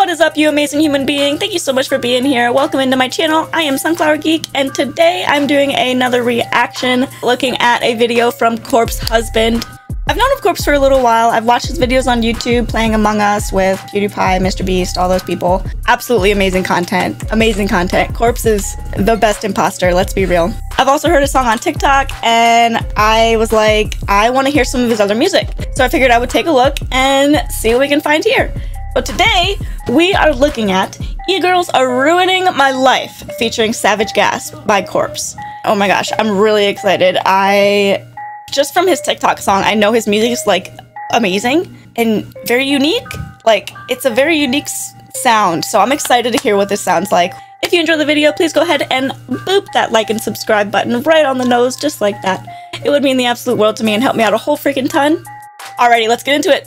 What is up, you amazing human being? Thank you so much for being here. Welcome into my channel. I am SunflowerGeek, and today I'm doing another reaction looking at a video from Corpse Husband. I've known of Corpse for a little while. I've watched his videos on YouTube, playing Among Us with PewDiePie, Mr. Beast, all those people. Absolutely amazing content. Amazing content. Corpse is the best imposter, let's be real. I've also heard a song on TikTok, and I was like, I want to hear some of his other music. So I figured I would take a look and see what we can find here. So today, we are looking at E-Girls Are Ruining My Life, featuring Savage Gasp by Corpse. Oh my gosh, I'm really excited. Just from his TikTok song, I know his music is like amazing and very unique. Like, it's a very unique sound, so I'm excited to hear what this sounds like. If you enjoy the video, please go ahead and boop that like and subscribe button right on the nose, just like that. It would mean the absolute world to me and help me out a whole freaking ton. Alrighty, let's get into it.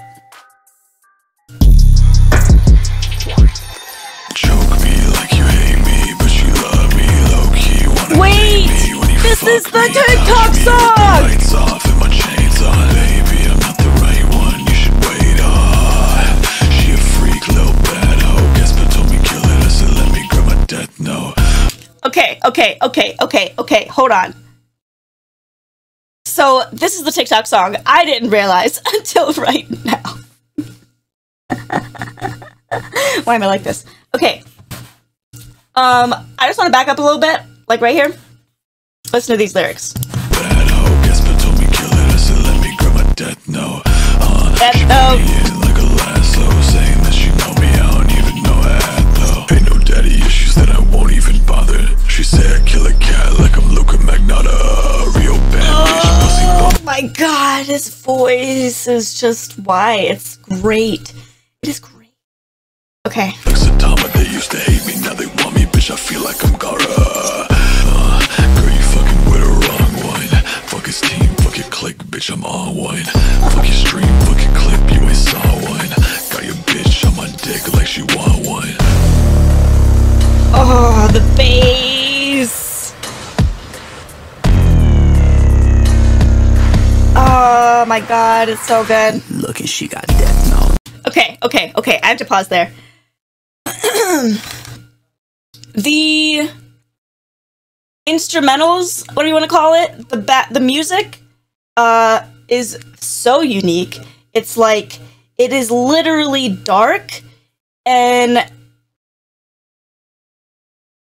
This is the TikTok song! Lights off and my chains on. Baby, I'm not the right one, you should wait on. She a freak, little bad hoe. Gasper told me kill it, I said let me grab my death note. Okay, hold on. So, this is the TikTok song. I didn't realize until right now. Why am I like this? Okay. I just want to back up a little bit, like right here. Listen to these lyrics. Oh my god, his voice is just why. It's great. It is great. Okay. They used to hate me, now they want me, bitch. I feel like I'm Gara. I'm on one. Fuck your stream, fuck your clip, you ain't saw one. Got your bitch on my dick like she want one. Oh, the bass. Oh my god, it's so good. Look, and she got death note. Okay, I have to pause there. The instrumentals, what do you want to call it? The music is so unique. It's like, it is literally dark and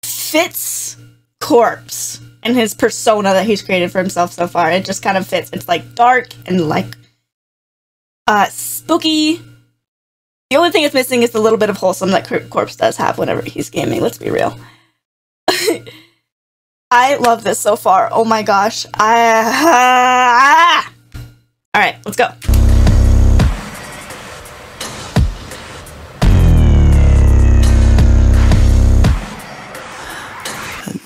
fits Corpse and his persona that he's created for himself so far. It just kind of fits. It's like dark and like spooky. The only thing it's missing is the little bit of wholesome that Corpse does have whenever he's gaming, let's be real. I love this so far. Oh my gosh. All right, let's go.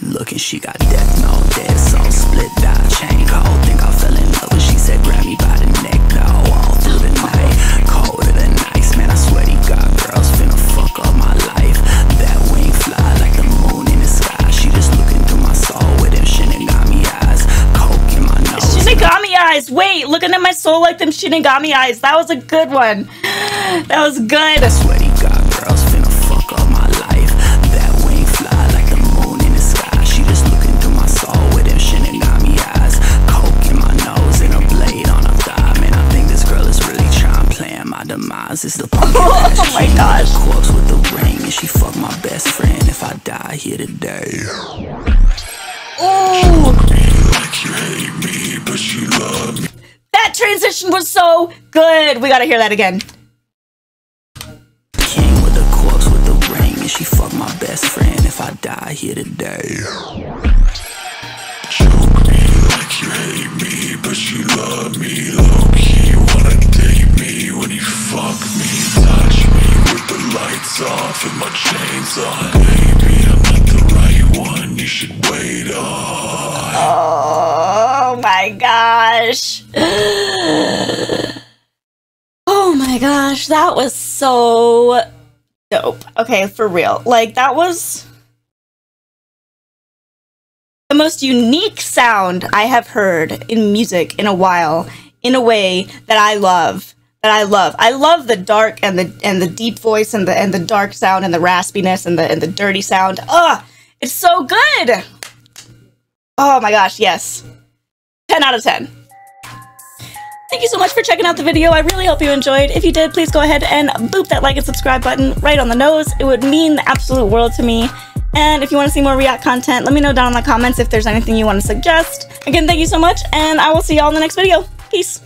Look, and she got death note. Dead song, split that chain cold. Think I fell in love when she said grab me by the neck. Now all through the night, colder than ice. Man, I swear to God, girls finna fuck up my life. That wing fly like the moon in the sky. She just looking through my soul with them Shinigami eyes. Coke in my nose. Shinigami eyes! Wait, looking at my soul like them Shinigami eyes. That was a good one. That was good. I swear to God, girls finna fuck up my life. That wing fly like the moon in the sky. She just looking through my soul with them Shinigami eyes. Coke in my nose and a blade on her thigh. Man, I think this girl is really trying to play my demise. It's the punk. Oh my gosh. Corpse with the ring, and she fucked my best friend. If I die here today. That transition was so good. We gotta hear that again. King with the corpse with the ring, and she fucked my best friend. If I die here today. Choke me like you hate me, but she loved me. Low key wanna date me when you fuck me. Touch me with the lights off and my chains on. Baby, I'm not the right one, you should wait on. Oh my gosh. Oh my gosh, that was so dope. Okay, for real. Like, that was the most unique sound I have heard in music in a while, in a way that I love. that I love. I love the dark and the deep voice and the dark sound and the raspiness and the dirty sound. Ugh, it's so good. Oh my gosh, yes. 10 out of 10. Thank you so much for checking out the video. I really hope you enjoyed. If you did, please go ahead and boop that like and subscribe button right on the nose. It would mean the absolute world to me. And if you want to see more React content, let me know down in the comments if there's anything you want to suggest. Again, thank you so much, and I will see y'all in the next video. Peace.